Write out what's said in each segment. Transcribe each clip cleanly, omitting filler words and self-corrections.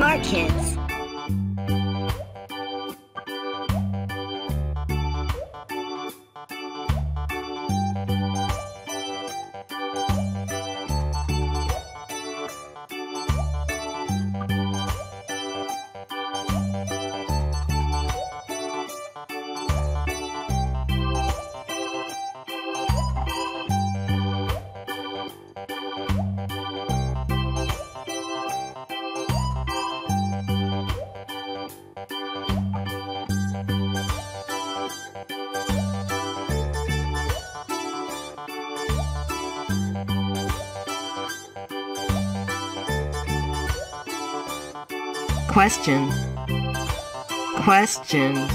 Smart Kids. Question, question, question,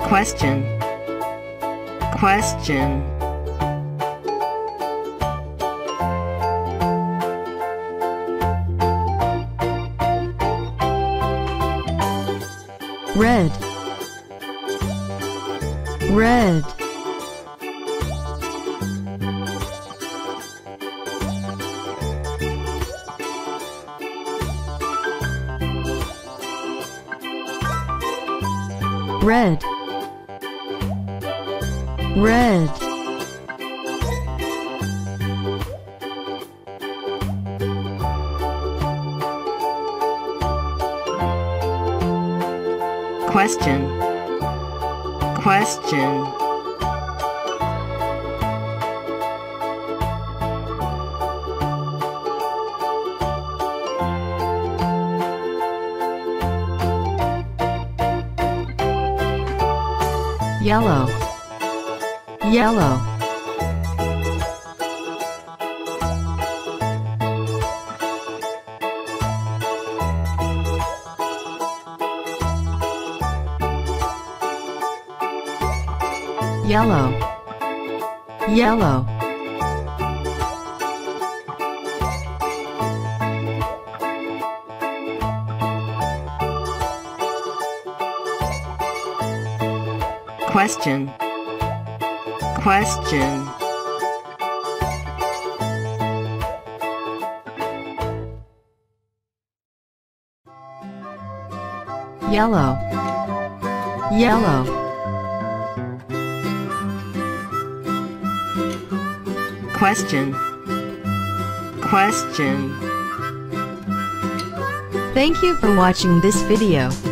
question. Red, red, red, red. Question, question, yellow, yellow. Yellow, yellow, question, question, yellow, yellow. Question, question. Thank you for watching this video.